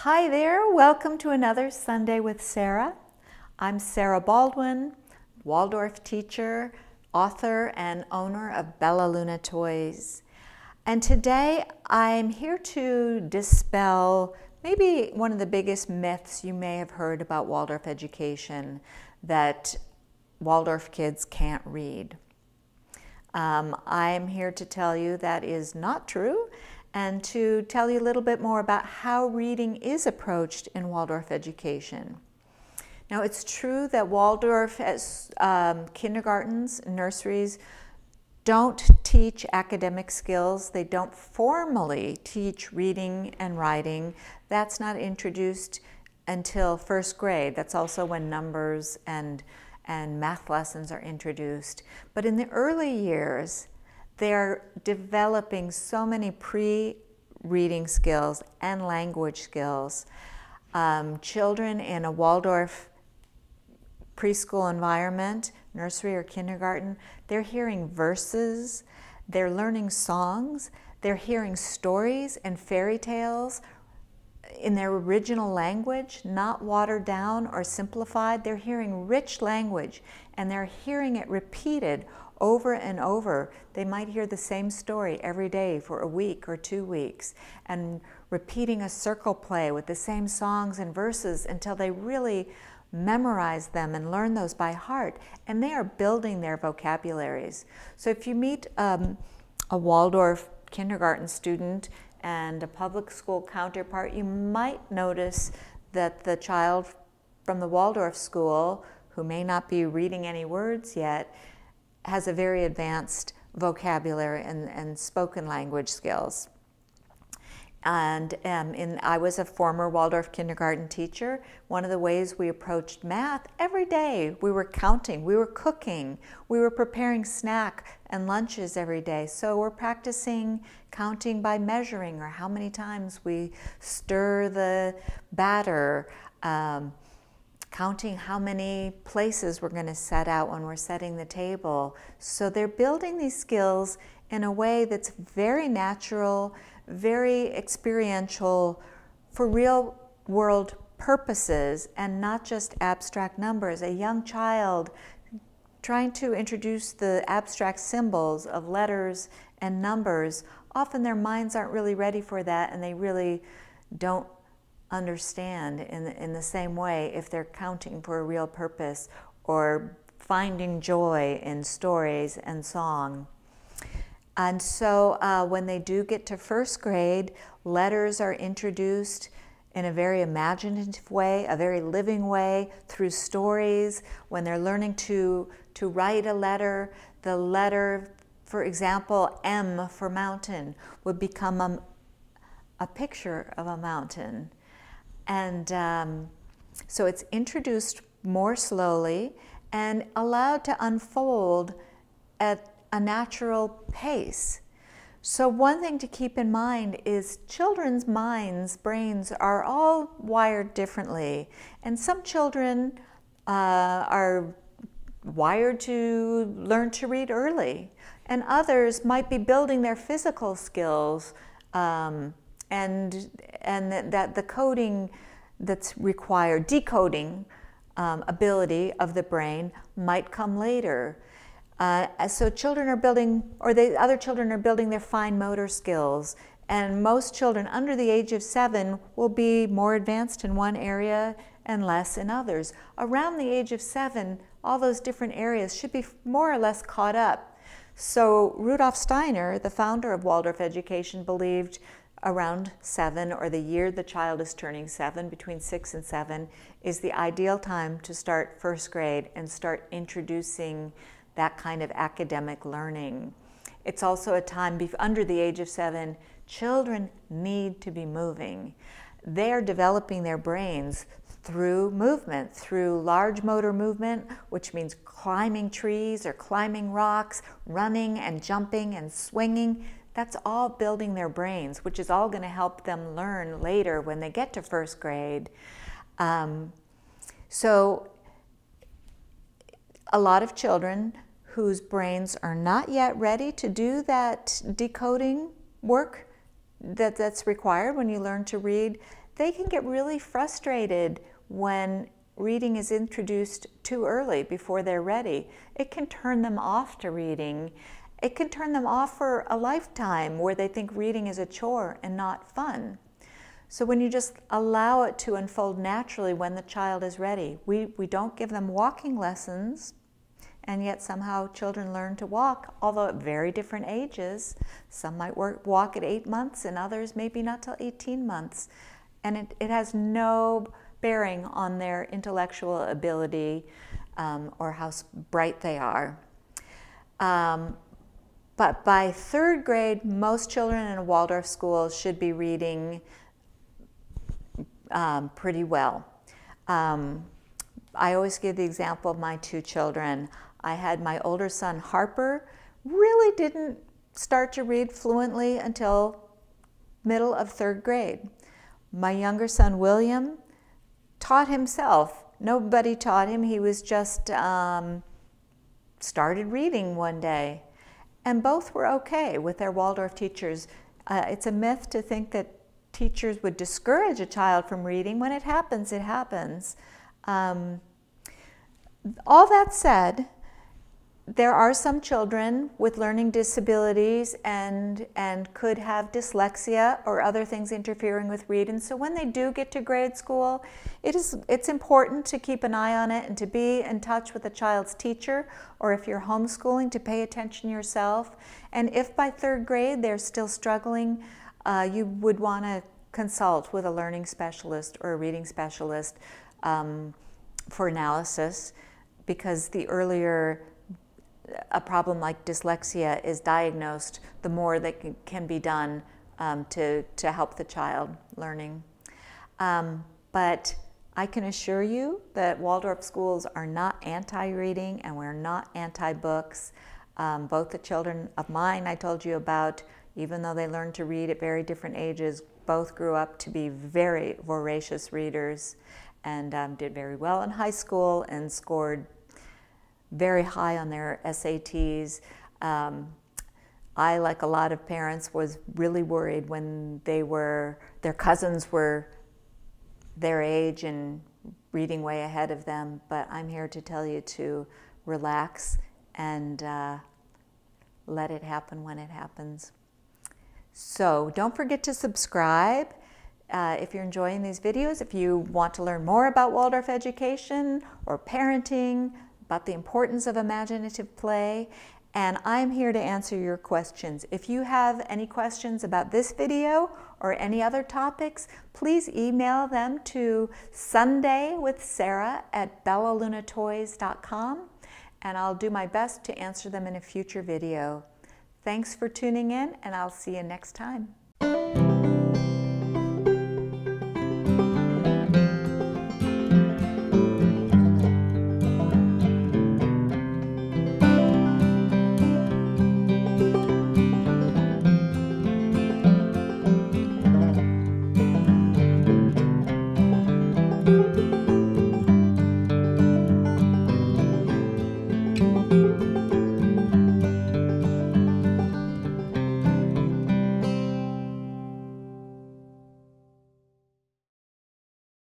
Hi there, welcome to another Sunday with Sarah. I'm Sarah Baldwin, Waldorf teacher, author, and owner of Bella Luna Toys. And today I'm here to dispel maybe one of the biggest myths you may have heard about Waldorf education, that Waldorf kids can't read. I'm here to tell you that is not true, and to tell you a little bit more about how reading is approached in Waldorf education. Now, it's true that Waldorf kindergartens, nurseries, don't teach academic skills. They don't formally teach reading and writing. That's not introduced until first grade. That's also when numbers and math lessons are introduced. But in the early years, they're developing so many pre-reading skills and language skills. Children in a Waldorf preschool environment, nursery or kindergarten, they're hearing verses, they're learning songs, they're hearing stories and fairy tales in their original language, not watered down or simplified. They're hearing rich language, and they're hearing it repeated over and over. They might hear the same story every day for a week or 2 weeks, and repeating a circle play with the same songs and verses until they really memorize them and learn those by heart, and they are building their vocabularies. So if you meet a Waldorf kindergarten student and a public school counterpart, you might notice that the child from the Waldorf school, who may not be reading any words yet, has a very advanced vocabulary and spoken language skills. And I was a former Waldorf kindergarten teacher. One of the ways we approached math, every day we were counting, we were cooking, we were preparing snack and lunches every day. So we're practicing counting by measuring, or how many times we stir the batter, counting how many places we're going to set out when we're setting the table. So they're building these skills in a way that's very natural, very experiential, for real world purposes, and not just abstract numbers. A young child trying to introduce the abstract symbols of letters and numbers, often their minds aren't really ready for that, and they really don't understand in the same way if they're counting for a real purpose or finding joy in stories and song. And so when they do get to first grade, letters are introduced in a very imaginative way, a very living way, through stories. When they're learning to write a letter, the letter, for example, M for mountain, would become a picture of a mountain. And so it's introduced more slowly and allowed to unfold at a natural pace. So one thing to keep in mind is children's minds, brains, are all wired differently. And some children are wired to learn to read early, and others might be building their physical skills and that the coding that's required, decoding ability of the brain, might come later. So children are building, or other children are building their fine motor skills, and most children under the age of 7 will be more advanced in one area and less in others. Around the age of 7, all those different areas should be more or less caught up. So Rudolf Steiner, the founder of Waldorf education, believed around 7, or the year the child is turning 7, between 6 and 7, is the ideal time to start first grade and start introducing that kind of academic learning. It's also a time, under the age of 7, children need to be moving. They're developing their brains through movement, through large motor movement, which means climbing trees or climbing rocks, running and jumping and swinging. That's all building their brains, which is all going to help them learn later when they get to first grade. So a lot of children whose brains are not yet ready to do that decoding work that's required when you learn to read, they can get really frustrated when reading is introduced too early before they're ready. It can turn them off to reading. It can turn them off for a lifetime where they think reading is a chore and not fun. So when you just allow it to unfold naturally when the child is ready, we don't give them walking lessons, and yet somehow children learn to walk, although at very different ages. Some might walk at 8 months and others maybe not till 18 months. And it has no bearing on their intellectual ability or how bright they are. But by third grade, most children in a Waldorf school should be reading pretty well. I always give the example of my two children. I had my older son Harper really didn't start to read fluently until middle of third grade. My younger son William taught himself. Nobody taught him. He was just started reading one day, and both were okay with their Waldorf teachers. It's a myth to think that teachers would discourage a child from reading. When it happens, it happens. All that said, there are some children with learning disabilities and could have dyslexia or other things interfering with reading. So when they do get to grade school, it's important to keep an eye on it and to be in touch with the child's teacher, or if you're homeschooling, to pay attention yourself. And if by third grade they're still struggling, you would want to consult with a learning specialist or a reading specialist for analysis, because the earlier a problem like dyslexia is diagnosed, the more that can be done to help the child learning. But I can assure you that Waldorf schools are not anti-reading, and we're not anti-books. Both the children of mine I told you about, even though they learned to read at very different ages, both grew up to be very voracious readers, and did very well in high school and scored very high on their SATs. I, like a lot of parents, was really worried when their cousins were their age and reading way ahead of them, but I'm here to tell you to relax and let it happen when it happens. So don't forget to subscribe if you're enjoying these videos. If you want to learn more about Waldorf education or parenting, about the importance of imaginative play, and I'm here to answer your questions. If you have any questions about this video or any other topics, please email them to sundaywithsarah@bellalunatoys.com, and I'll do my best to answer them in a future video. Thanks for tuning in, and I'll see you next time.